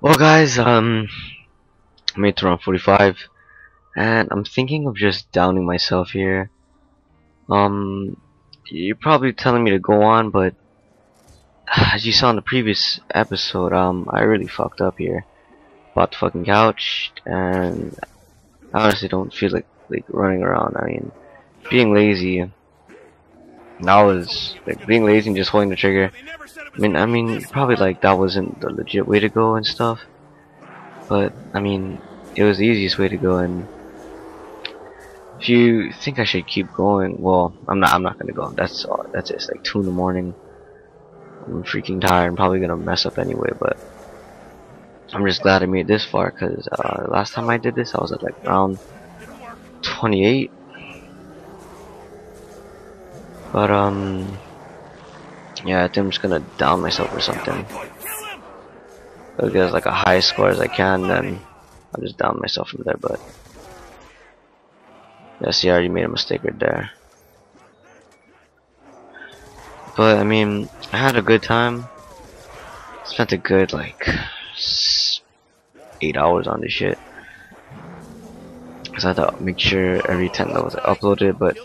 Well guys, I made it around 45 and I'm thinking of just downing myself here. You're probably telling me to go on, but as you saw in the previous episode, I really fucked up here. Bought the fucking couch and I honestly don't feel like running around. I mean, being lazy, that was like being lazy and just holding the trigger. I mean, probably like that wasn't the legit way to go and stuff, but I mean, it was the easiest way to go. And if you think I should keep going, well, I'm not gonna go. That's it. It's like 2 in the morning. I'm freaking tired. I'm probably gonna mess up anyway, but I'm just glad I made it this far, because last time I did this, I was at like round 28. But yeah, I think I'm just gonna down myself or something. I'll get as like a high score as I can, then I'll just down myself from there. But yeah, see, I already made a mistake right there. But I mean, I had a good time. Spent a good like 8 hours on this shit, cause I had to make sure every 10 levels I uploaded. But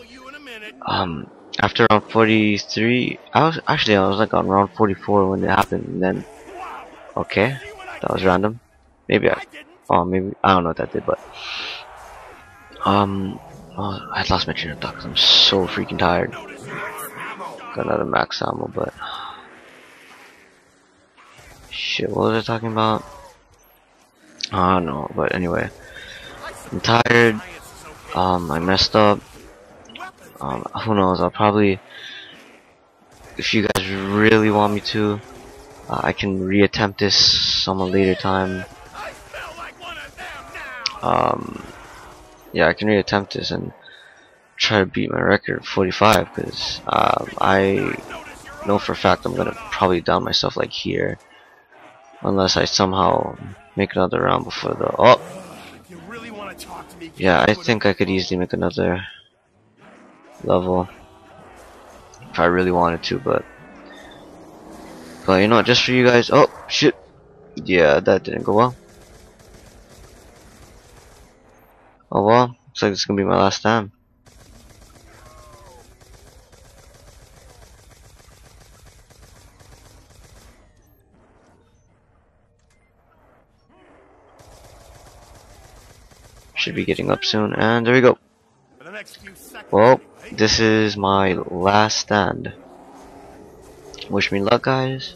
after round 43, I was like on round 44 when it happened, and then okay, that was random. Maybe I don't know what that did, but oh, I lost my train of thought because I'm so freaking tired. Got another max ammo, but shit, what was I talking about? I don't know, but anyway, I'm tired. I messed up. Who knows, I'll probably, if you guys really want me to, I can reattempt this some later time. Yeah, I can reattempt this and try to beat my record 45, because I know for a fact I'm gonna probably down myself like here, unless I somehow make another round before the yeah, I think I could easily make another level if I really wanted to, but you know, just for you guys. Oh shit, yeah, that didn't go well. Oh well, looks like it's gonna be my last time. Should be getting up soon, and there we go. Well, this is my last stand. Wish me luck, guys.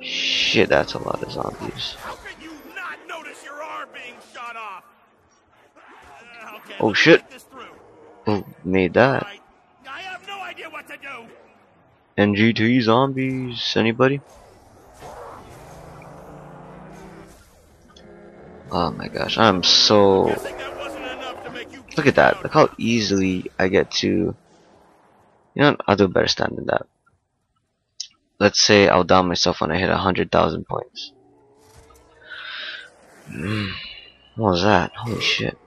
Shit, that's a lot of zombies. How could you not notice your arm being shot off? Okay, oh shit! Who made that? I have no idea what to do. NGT zombies, anybody? Oh my gosh, I'm so. Look at that, look how easily I get to, you know, I'll do a better stand than that. Let's say I'll down myself when I hit 100,000 points. What was that? Holy shit.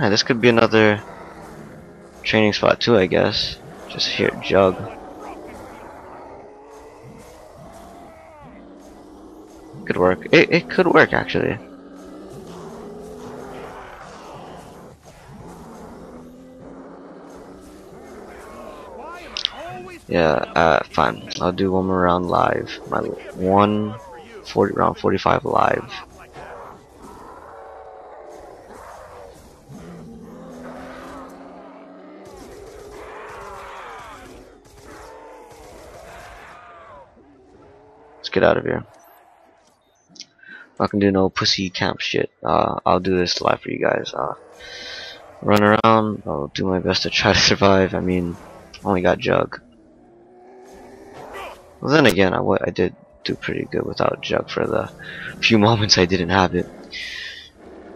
Yeah, this could be another training spot too, I guess. Just here at Jug. Could work. It could work actually. Yeah, fine. I'll do one more round live. My 140 round 45 live. Let's get out of here. I'm not gonna do no pussy camp shit. I'll do this live for you guys. Run around. I'll do my best to try to survive. I mean, only got Jug. Well, then again, I did do pretty good without Jug for the few moments I didn't have it.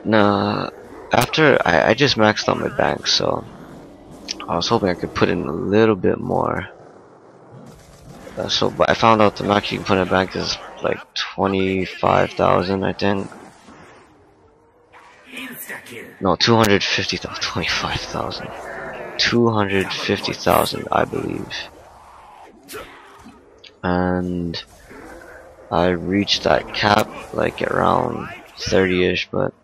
Nah, after I just maxed out my bank, so I was hoping I could put in a little bit more. But I found out the max you can put in a bank is like 25,000, I think. No, 250,000, 25,000. 250,000, I believe. and I reached that cap like around 30ish, but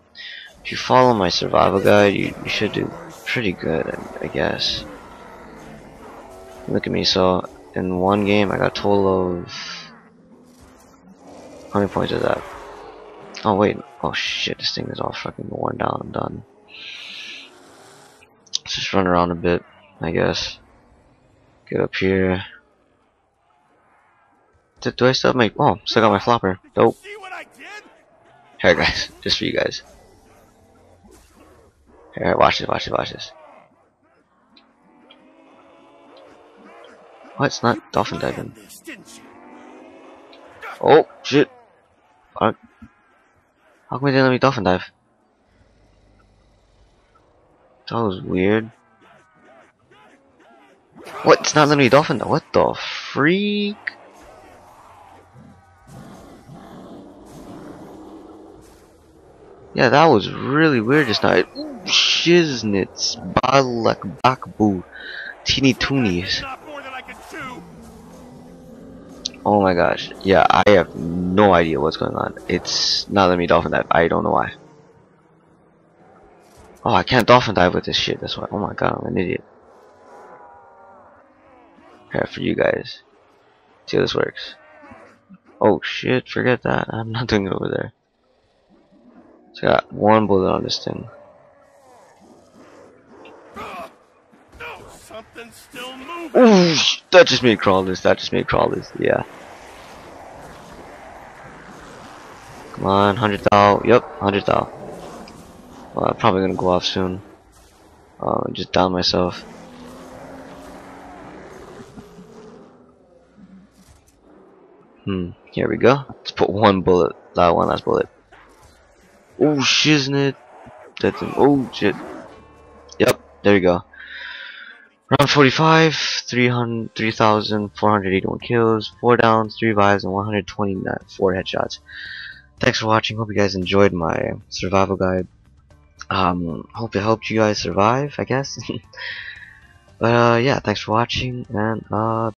if you follow my survival guide, you should do pretty good, I guess. Look at me, so in one game I got a total of, how many points is that? Oh wait, oh shit, this thing is all fucking worn down and done. Let's just run around a bit, I guess. Get up here. Do I still have my, oh, still got my flopper. Dope. Here guys, just for you guys. Here, watch this, watch this, watch this. What, it's not dolphin diving. Oh, shit. Fuck. How come they didn't let me dolphin dive? That was weird. What? It's not letting me dolphin dive? What the freak? Yeah, that was really weird just now. Ooh, shiznits, balak, bakbu, teeny toonies. Oh my gosh, yeah, I have no idea what's going on. It's not letting me dolphin dive. I don't know why. Oh, I can't dolphin dive with this shit, that's why. Oh my god, I'm an idiot. Here, for you guys. See how this works. Oh shit, forget that. I'm not doing it over there. So I got one bullet on this thing. Ooh, that just made crawlers, that just made crawlers, yeah. Come on, 100 thou, yep, 100 thou. Well, I'm probably gonna go off soon. Just down myself. Here we go. Let's put one bullet, one last bullet. Oh shiznit. That's him. Oh shit. Yep, there we go. Round 45, 3,481 kills, 4 downs, 3 revives, and 124 headshots. Thanks for watching. Hope you guys enjoyed my survival guide. Hope it helped you guys survive, I guess. But yeah, thanks for watching, and